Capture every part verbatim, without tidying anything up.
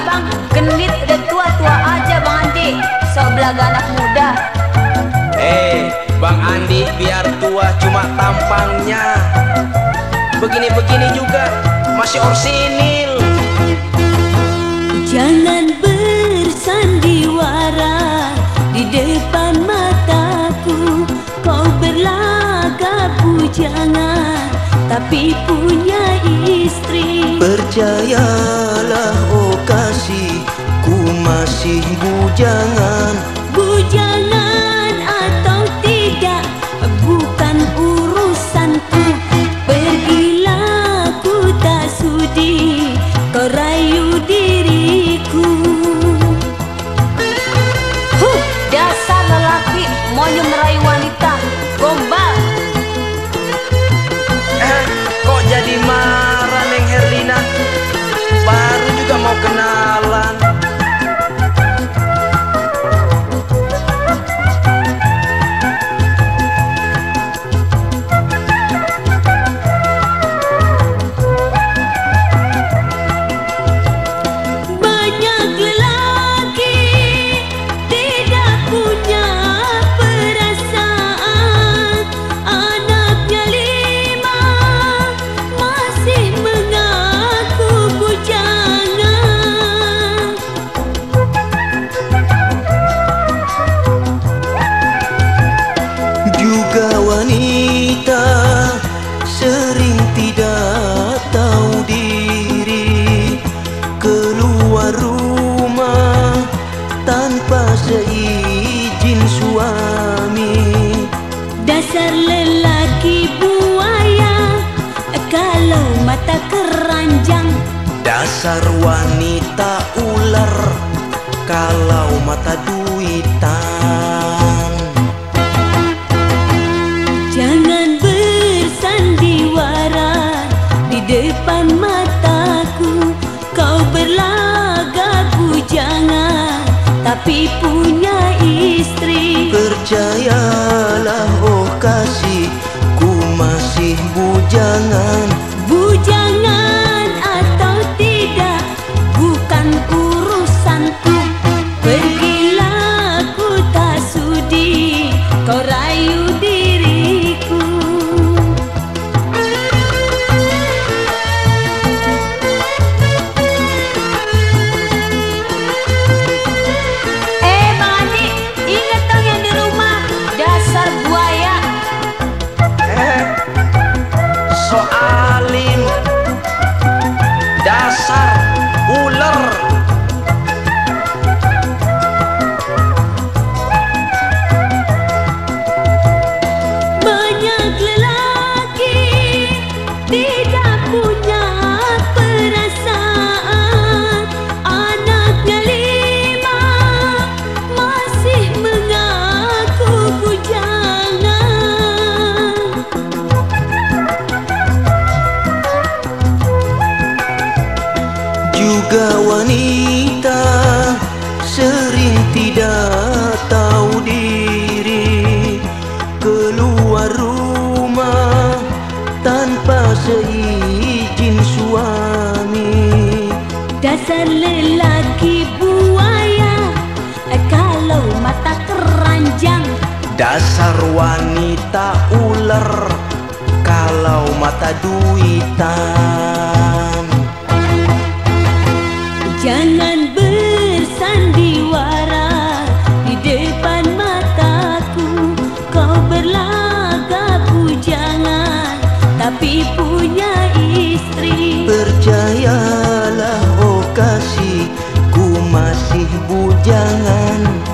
abang gendit udah tua-tua aja Bang Andi, sok belaga anak muda. Eh, Bang Andi biar tua cuma tampangnya, begini-begini juga masih orsinil. Jangan bersandiwara di depan mataku, kau berlaga bujangan tapi punya istri. Percayalah oh kasih, ku masih bujangan. Bujangan atau tidak bukan urusanku, pergilah ku tak sudi kau rayu diriku. Huh, dasar lelaki maunya merayu wanita, gombal. Eh, kok jadi marah Neng Herlina, baru juga mau kenalan. Dasar wanita ular kalau mata duitan. Jangan bersandiwara di depan mataku, kau berlagak bujangan tapi punya istri. Percayalah oh kasih, ku masih bujangan. Bujangan dasar wanita ular kalau mata duitan. Jangan bersandiwara di depan mataku, kau berlagak bujangan tapi punya istri. Percayalah oh kasih, ku masih bujangan.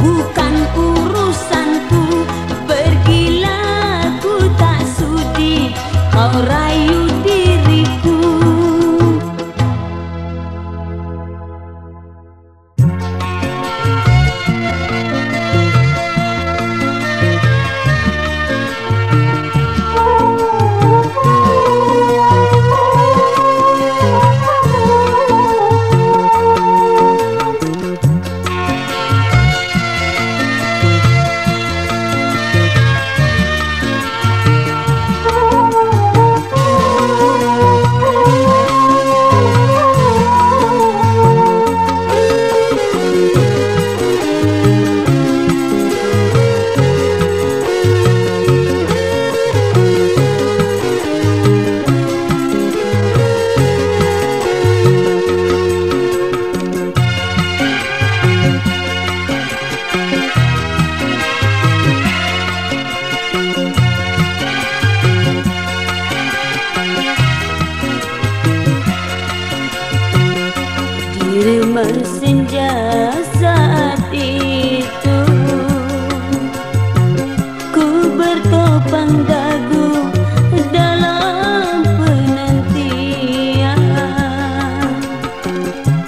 Bukan urusanku, pergilah ku tak sudi. bersenja saat itu. Ku bertopang dagu dalam penantian.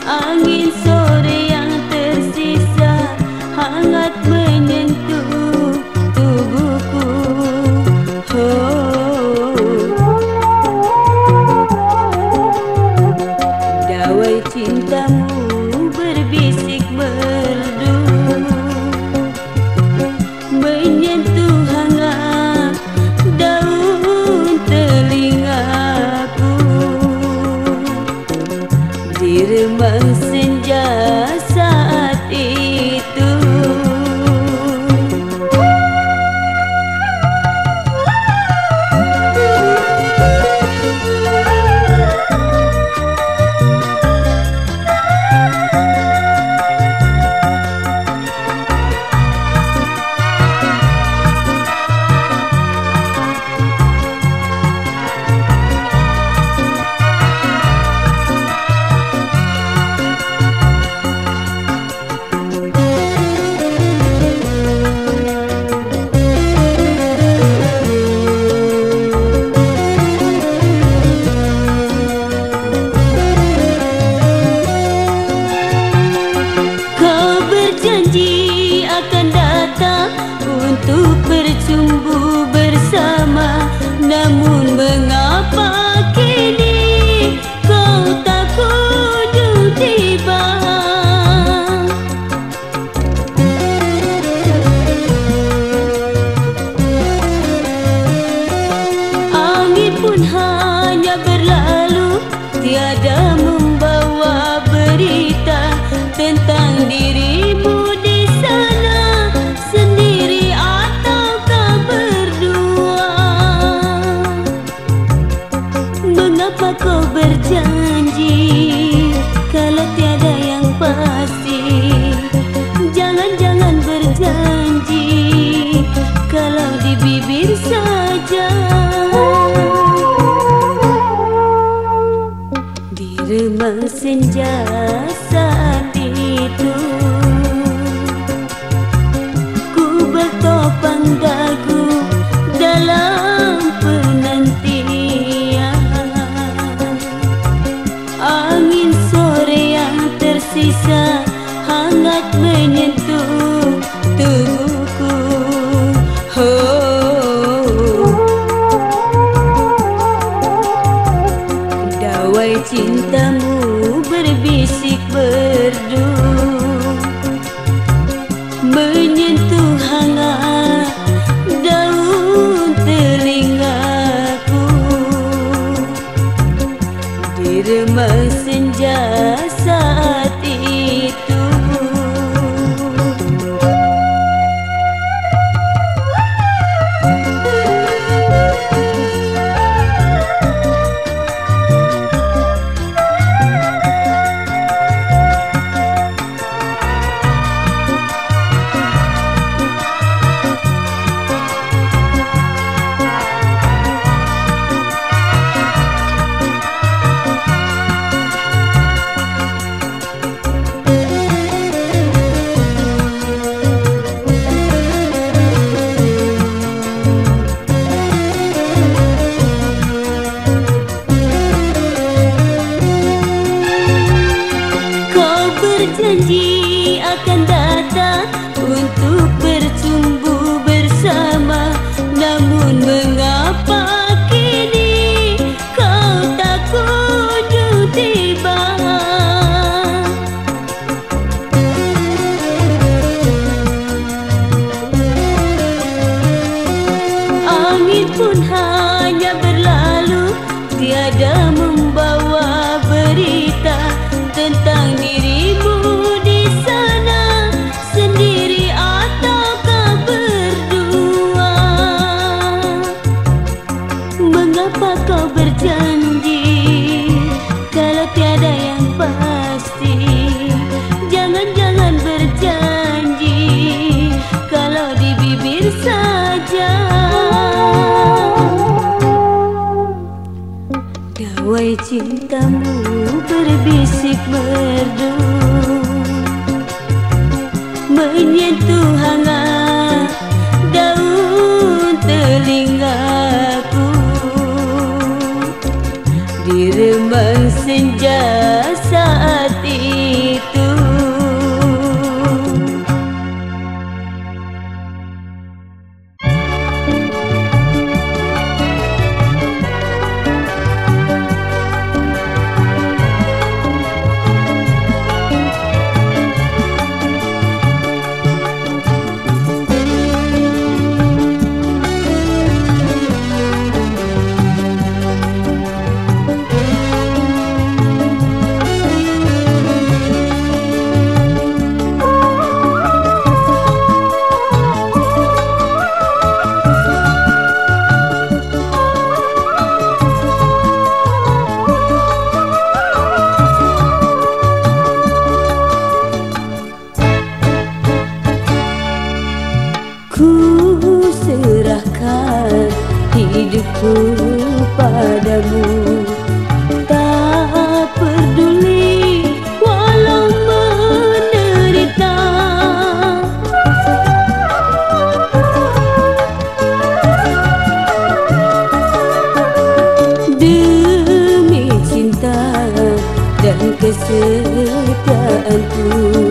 Angin sore yang tersisa hangat menyentuh tubuhku. Oh. Cintamu berbisik merdu, menyentuh hangat daun telingaku. Di remang senja saat itu, untuk bercumbu bersama. Namun mengapa kini kau tak kunjung tiba? Angin pun hanya berlalu, tiada membawa berita tentang dirimu. Mengapa kau berjanji kalau tiada yang pasti? Jangan-jangan berjanji kalau di bibir saja. Di remang senja saat itu, ku bertopang dagu dalam sisa hangat menyentuh tubuhku. Oh, dawai cintamu berbisik merdu, menyentuh hangat daun telingaku. Di remang senja saat itu. Janji akan datang untuk bercumbu bersama. Namun mengapa kini kau tak kunjung tiba? Angin pun hanya berlalu, tiada membawa berita tentang dirimu. Mengapa kau berjanji kalau tiada yang pasti? Jangan-jangan berjanji kalau di bibir saja. Dawai cintamu berbisik merdu, aku padamu, tak peduli walau menderita. Demi cinta dan kesetiaanku,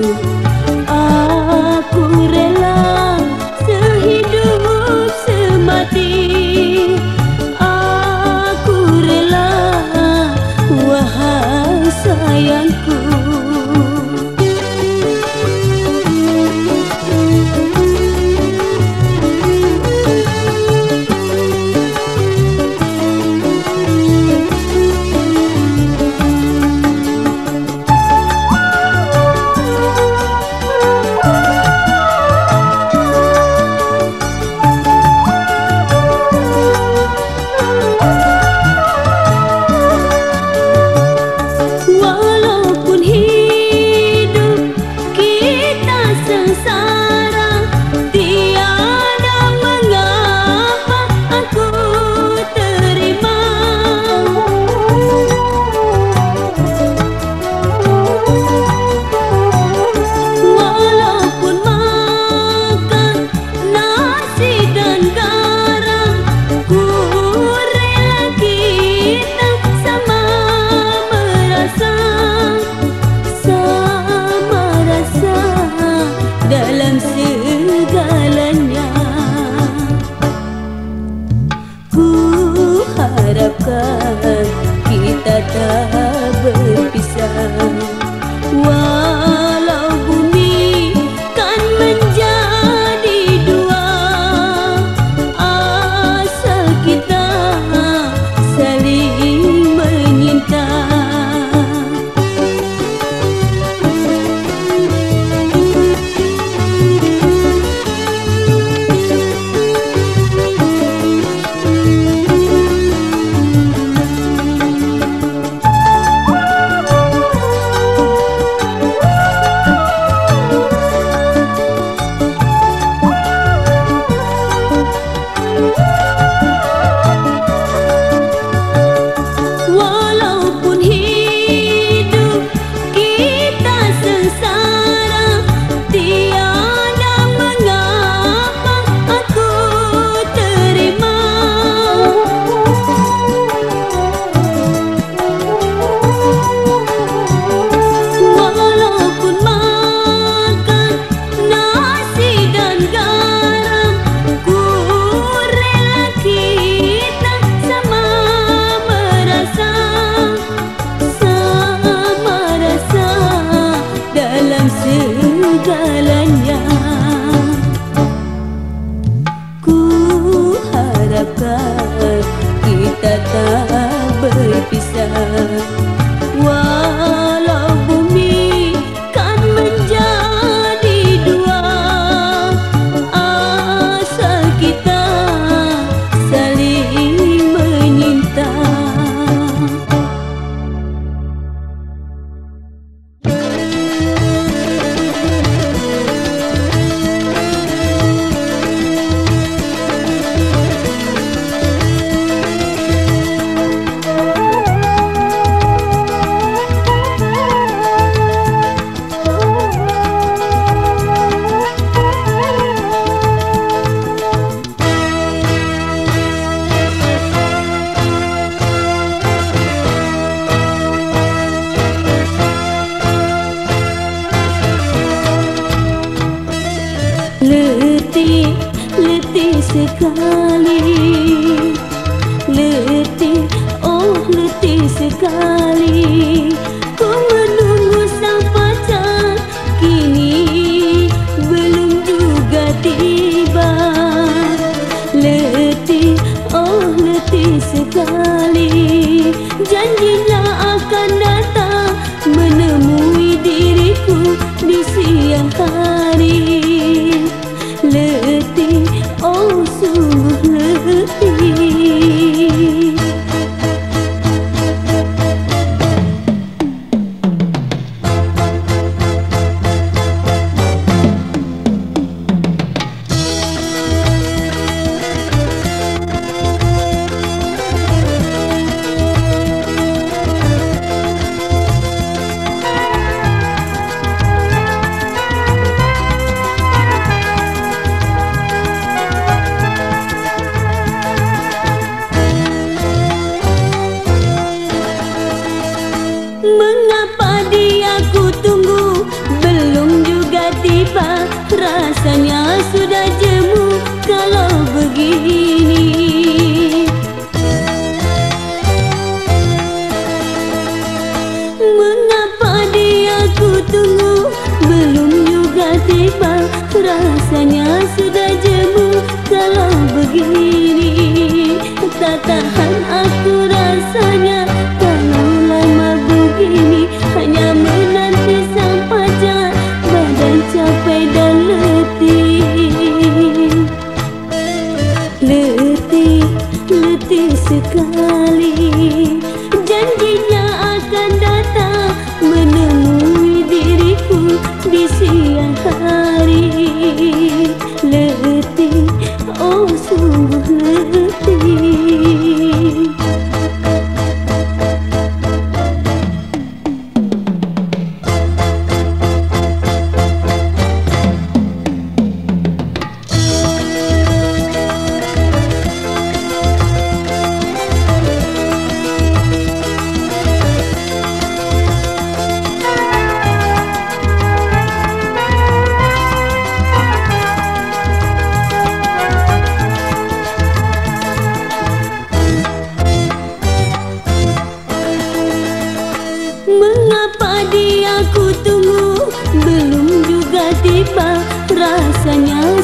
kita tak berpisah. Walau bumi kan menjadi dua, asal kita saling menyinta. Kita tak berpisah. Walau bumi kan menjadi dua, asal kita saling menyinta. Letih, letih sekali, letih, oh letih sekali. Ku menunggu sang pacar, kini belum juga tiba. Letih, oh letih sekali, janjilah akan datang menemui diriku di siang hari. Letih, oh sungguh letih.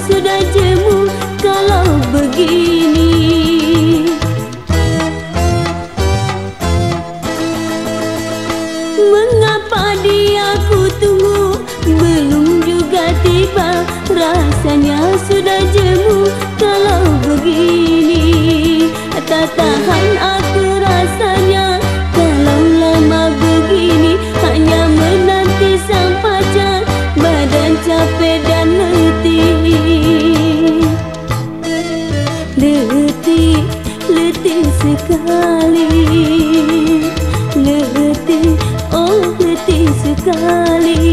sudah jemu kalau begini. Mengapa dia ku tunggu belum juga tiba, rasanya sudah jemu kalau begini. Tak tahan aku rasanya kalau lama begini, hanya menanti sang pacar, badan capek dan letih. Letih, letih sekali. Letih, oh letih sekali.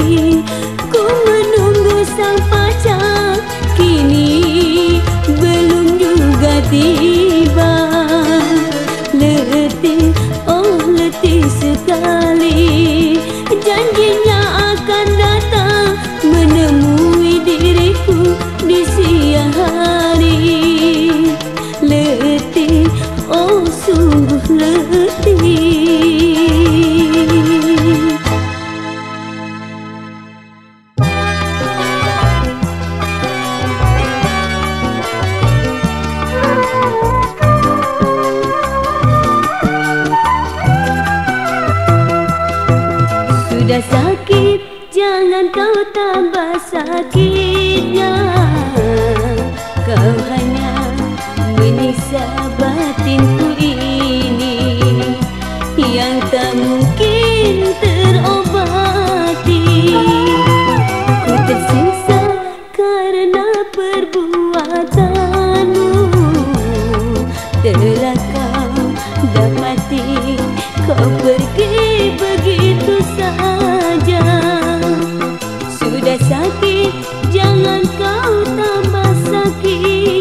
Ku menunggu sang pacar, kini belum juga tiba. Letih, oh letih sekali. Janjinya akan datang menemui diriku di siang hari. Letih, oh sungguh letih. Sudah sakit, jangan kau tambah sakitnya. Kau hanya menyiksa batinku ini yang tak mungkin terobati. Ku tersiksa karena perbuatanmu, telah kau dapati kau pergi begitu saja. Sudah sakit, jangan kau tambah sakitnya.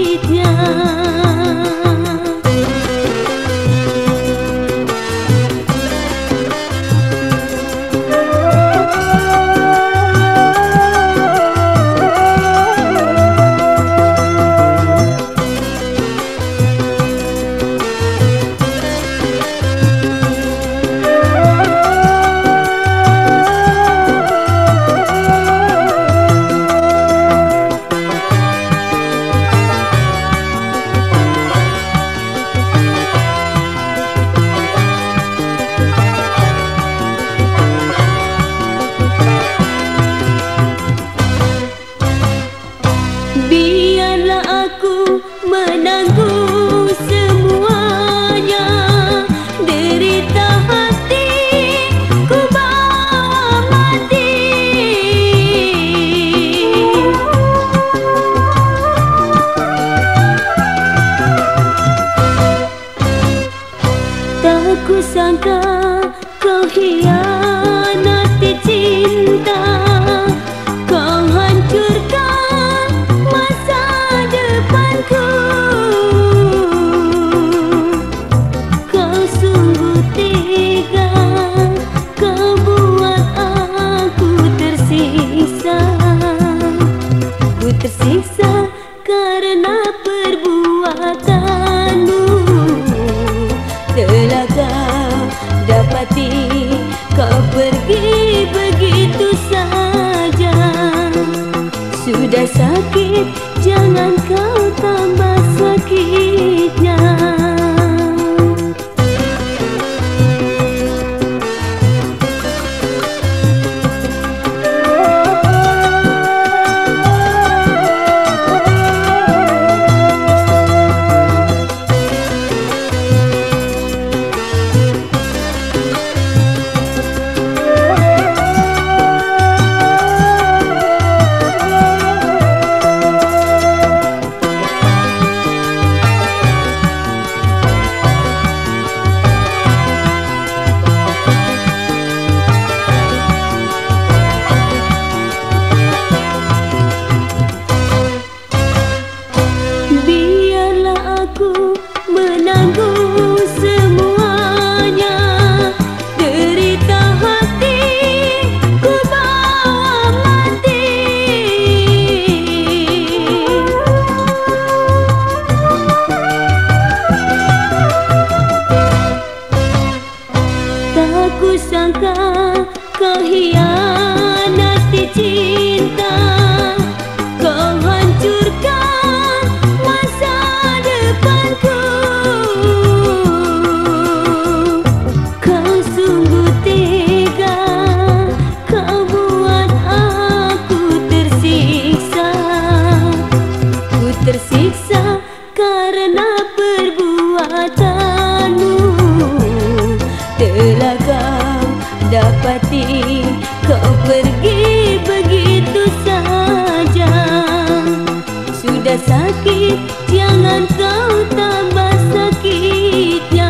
ada sakit, jangan kau tambah sakitnya.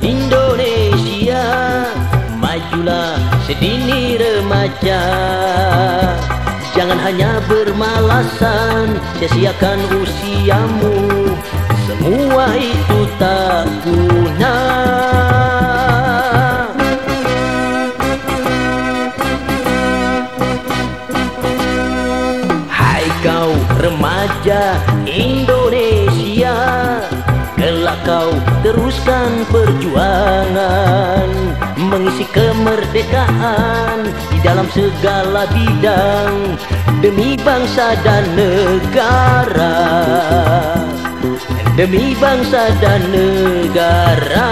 Indonesia, majulah sedini remaja. Jangan hanya bermalasan, sia-siakan usiamu. Semua itu tak guna. Hai kau remaja Indonesia, kelak kau teruskan perjuangan mengisi kemerdekaan di dalam segala bidang demi bangsa dan negara, demi bangsa dan negara.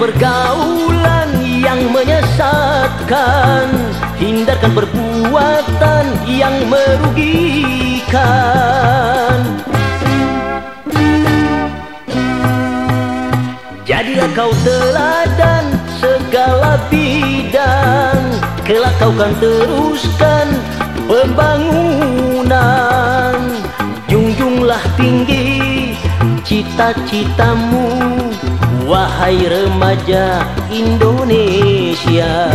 Pergaulan yang menyesatkan, hindarkan perbuatan yang merugikan. Jadilah kau teladan segala bidang, kelak kau kan teruskan pembangunan. Junjunglah tinggi cita-citamu, wahai remaja Indonesia.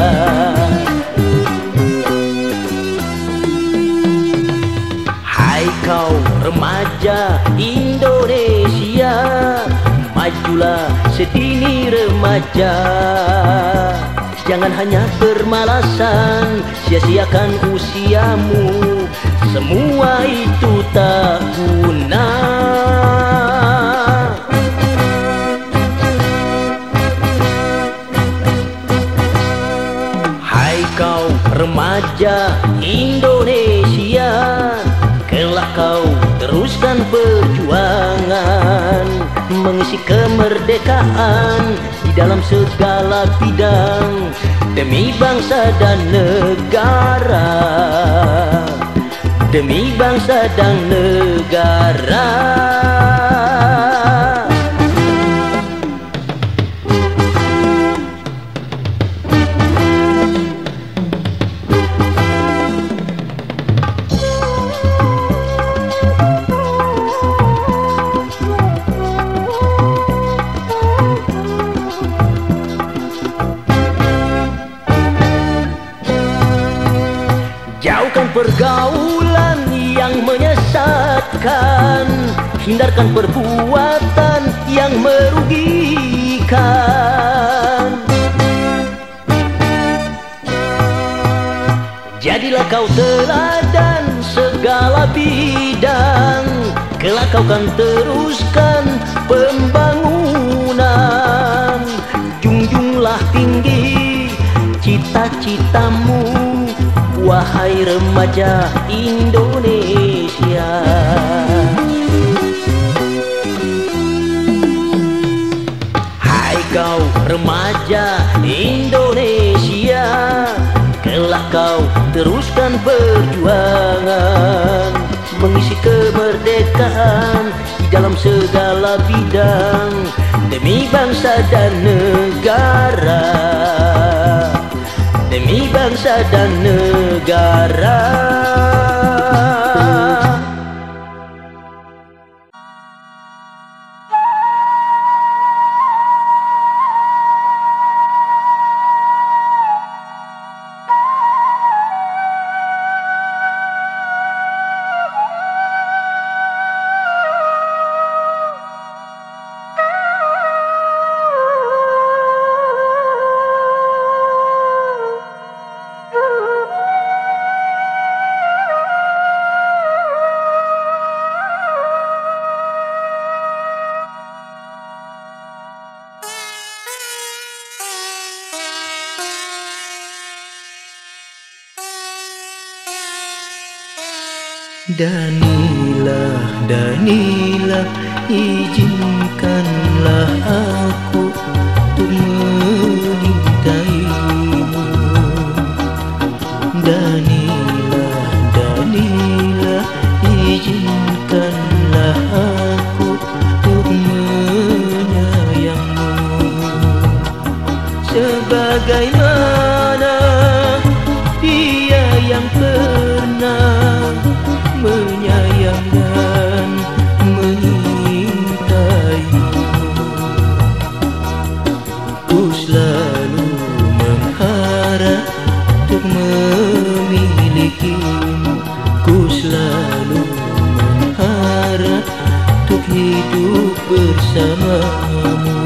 Hai kau remaja Indonesia, majulah sedini remaja. Jangan hanya bermalasan, sia-siakan usiamu. Semua itu tak guna. Kau remaja Indonesia, kelak kau teruskan perjuangan mengisi kemerdekaan di dalam segala bidang demi bangsa dan negara, demi bangsa dan negara. Pergaulan yang menyesatkan, hindarkan perbuatan yang merugikan. Jadilah kau teladan segala bidang, kelak kau kan teruskan pembangunan. Junjunglah tinggi cita-citamu, wahai remaja Indonesia. Hai kau remaja Indonesia, kelak kau teruskan perjuangan mengisi kemerdekaan di dalam segala bidang demi bangsa dan negara, demi bangsa dan negara. Danilah, Danilah, izinkanlah aku untuk mencintaimu. Danilah, Danilah, izinkanlah aku untuk menyayangmu. Sebagaimana Dia yang pernah menyayang dan mencintaimu, ku selalu mengharap untuk memilikimu, ku selalu mengharap untuk hidup bersamamu.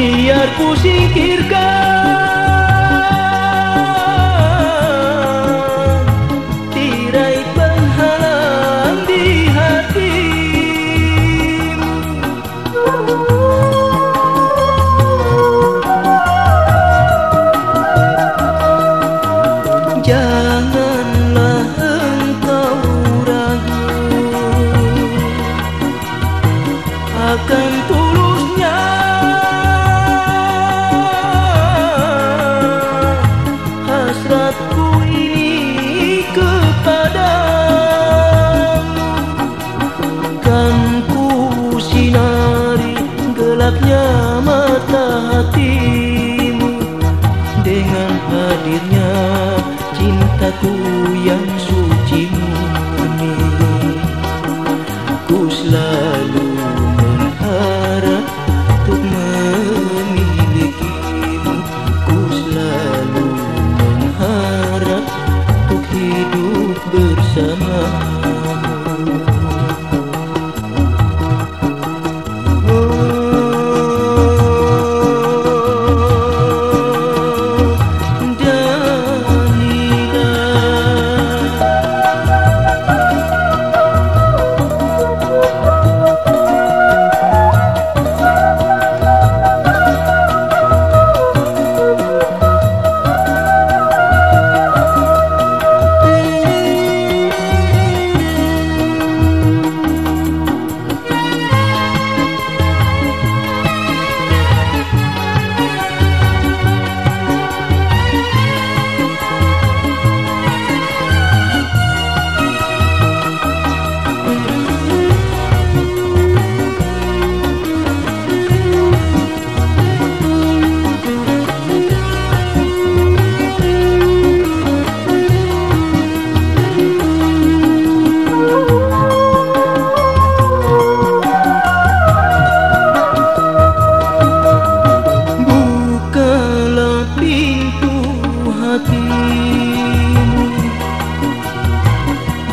Biar ku singkirkan tirai penghalang di hatimu. Janganlah engkau ragu akan tulusnya mata hatimu dengan hadirnya cintaku yang suci murni. Ku selalu mengharap untuk memilikimu, ku selalu mengharap untuk hidup bersamamu.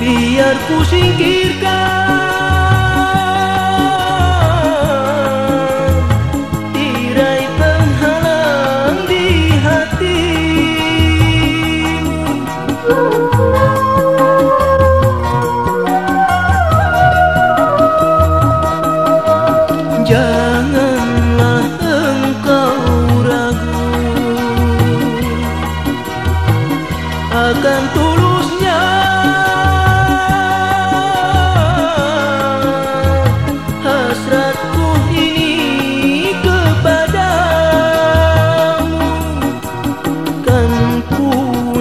Biar ku singkirkan tirai penghalang di hatimu. Janganlah engkau ragu akan tulusnya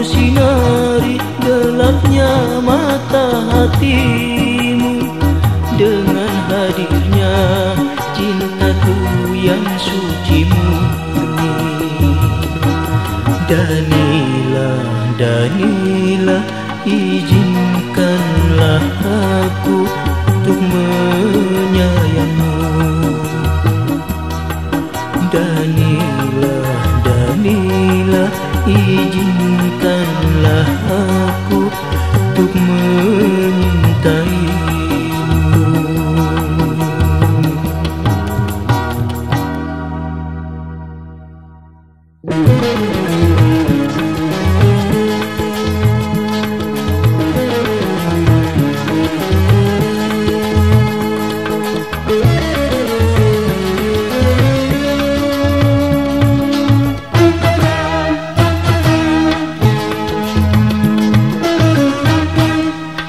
sinari gelapnya mata hatimu dengan hadirnya cintaku yang suci murni. Danila, Danila, izinkanlah aku untuk menyayangmu. Danila, Danila, izinkanlah aku untuk menyintaimu.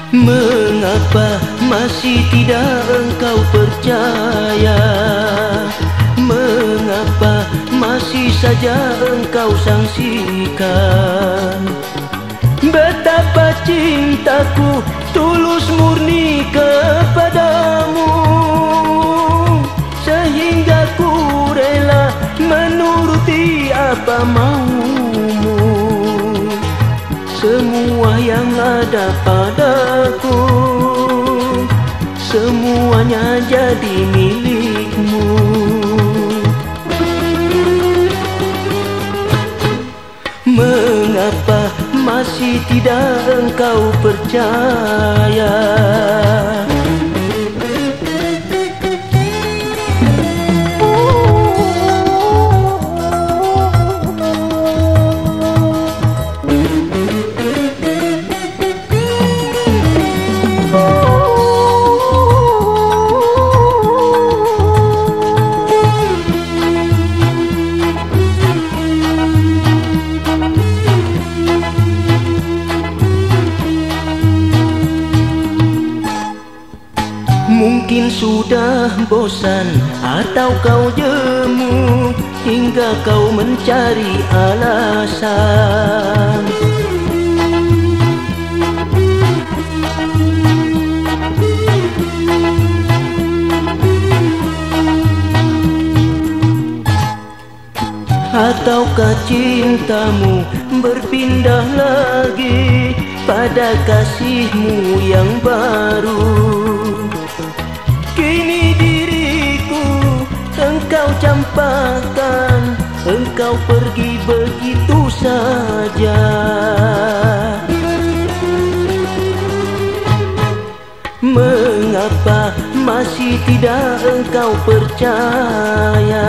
Mengapa masih tidak engkau percaya? Mengapa masih saja engkau sangsikan betapa cintaku tulus murni kepadamu, sehingga ku rela menuruti apa maumu. Semua yang ada padaku, semuanya jadi milikmu. Mengapa masih tidak engkau percaya? Mungkin sudah bosan atau kau jemu hingga kau mencari alasan. Ataukah cintamu berpindah lagi pada kasihmu yang baru? Kini diriku engkau campakkan, engkau pergi begitu saja. Mengapa masih tidak engkau percaya?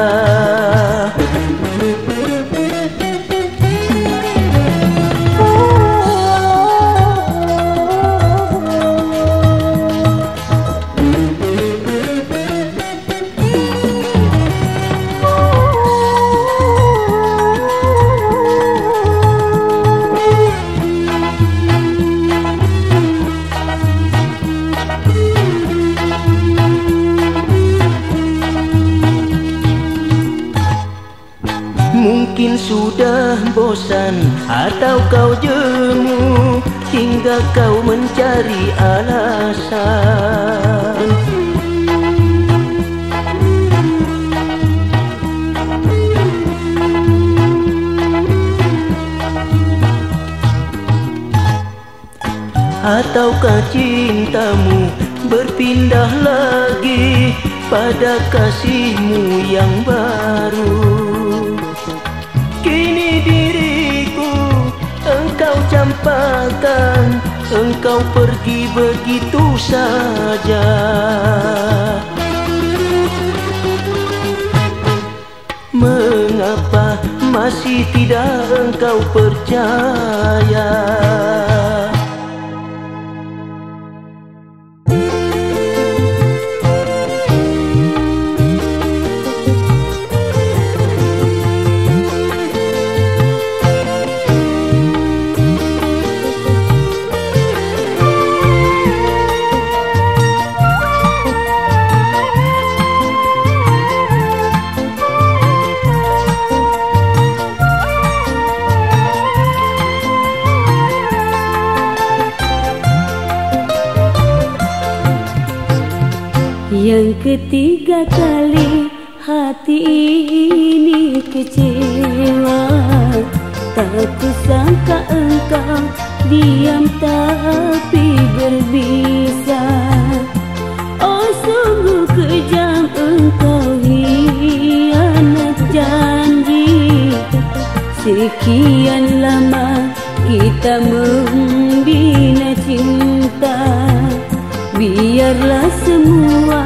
Mungkin sudah bosan atau kau jemu hingga kau mencari alasan. Ataukah cintamu berpindah lagi pada kasihmu yang baru? Campakkan, engkau pergi begitu saja. Mengapa masih tidak engkau percaya? Yang ketiga kali hati ini kecewa, tak kusangka engkau diam tapi berbisa. Oh sungguh kejam engkau hianat janji. Sekian lama kita membina cinta, biarlah semua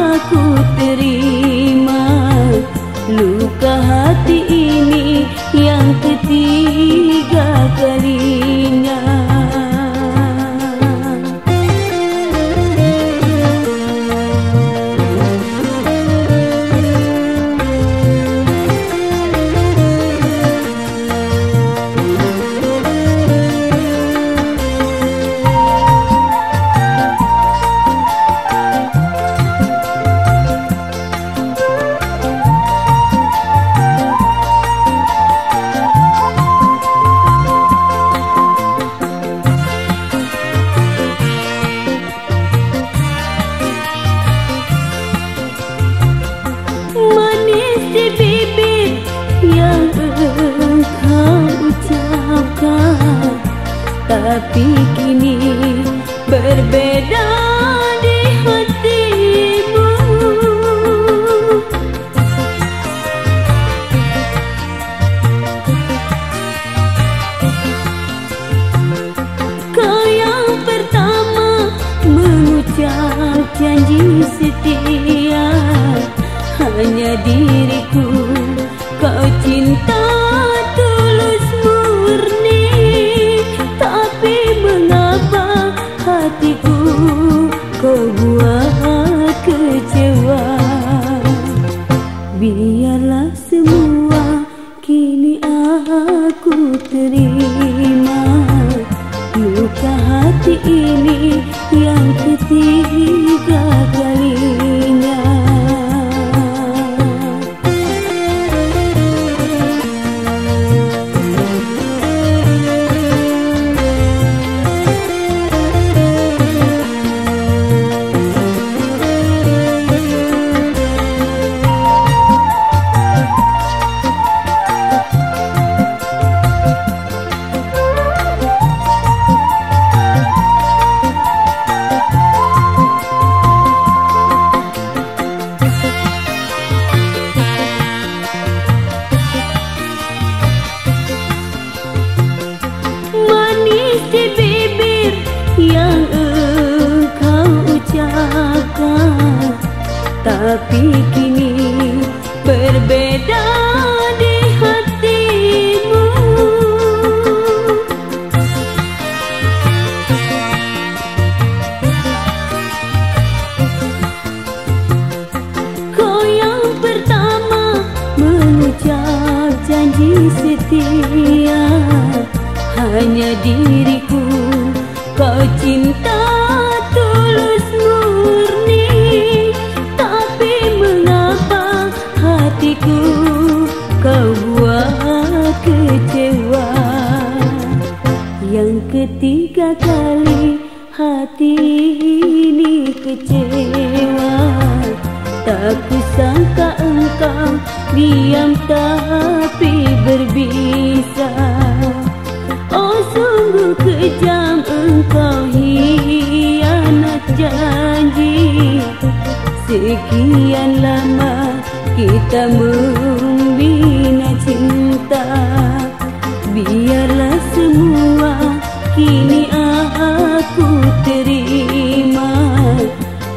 terima. Luka hati ini yang ketiga kalinya. Tapi kini berbeda di hatimu. Kau yang pertama mengucap janji setia, hanya diriku kau cinta tulus murni. Hatiku kau buat kecewa, biarlah semua kini aku terima. Luka hati ini yang ketiga kalinya. Tapi kini berbeda di hatimu. Kau yang pertama mengucap janji setia, hanya diriku kau cinta tulus murni. Hatiku kau buat kecewa. Yang ketiga kali hati ini kecewa, tak kusangka engkau diam tapi berbisa. Oh sungguh kejam engkau hianat janji. Sekian lama kita membina cinta, biarlah semua kini aku terima.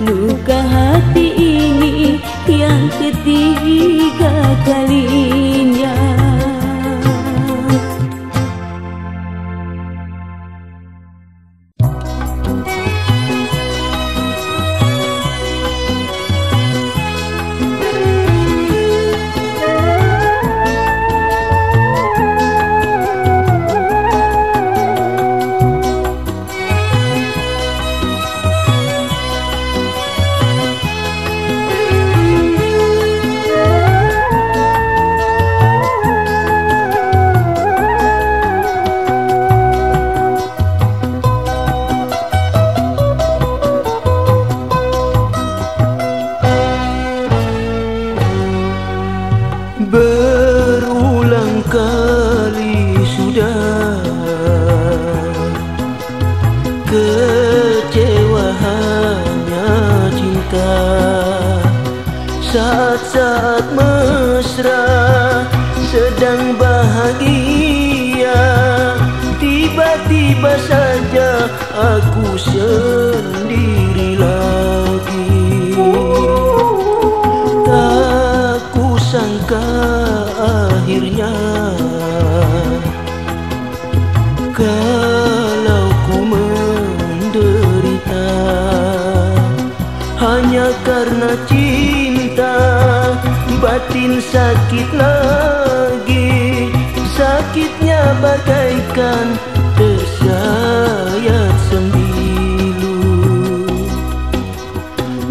Luka hati ini yang ketiga kalinya. sangat mesra, sedang bahagia. Tiba-tiba saja aku sendiri lagi. Tak kusangka akhirnya kalau ku menderita hanya karena cinta. Batin sakit lagi, sakitnya bagaikan tersayat sembilu.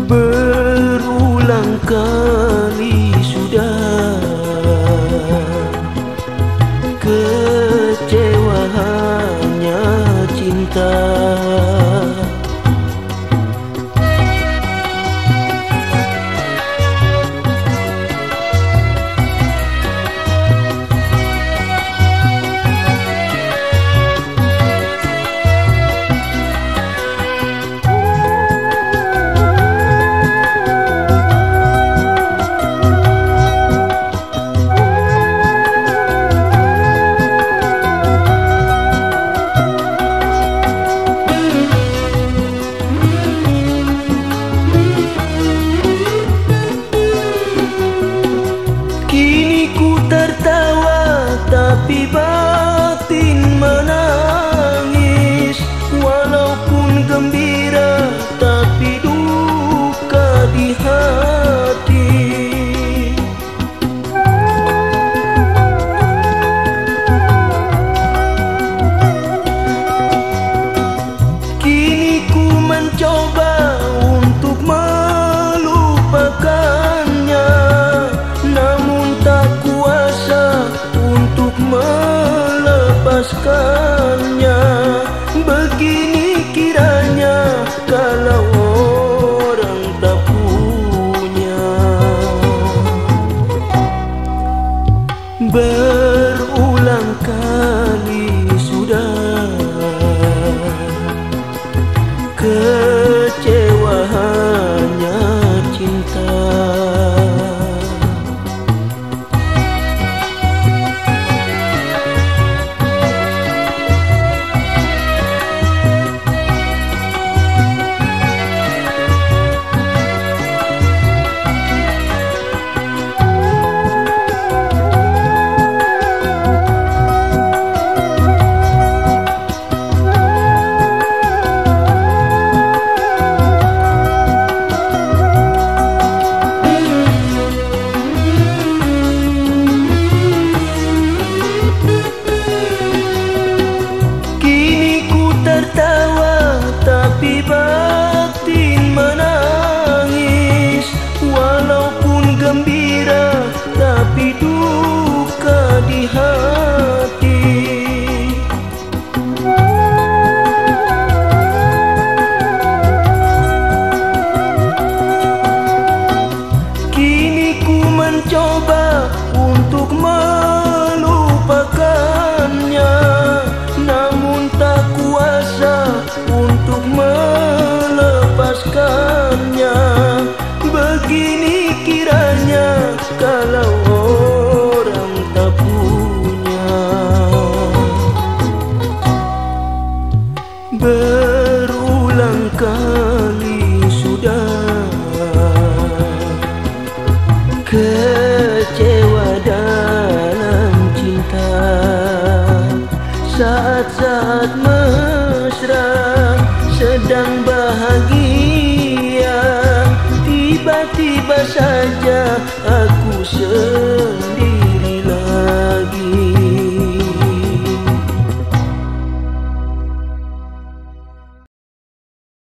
Berulang kali sudah kecewa hanya cinta. Tapi batin menangis, walaupun gembira tapi duka di hati. Kini ku mencoba untuk melupakannya, namun tak kuasa untuk melepaskannya. Begini kiranya kalau orang tak punya. Berulang kali sudah kecewa hanya cinta. Coba untuk melupakannya, namun tak kuasa untuk melepaskannya. Begini kiranya kalau orang tak punya. Berulang kali sudah kecewa dalam cinta. Saat-saat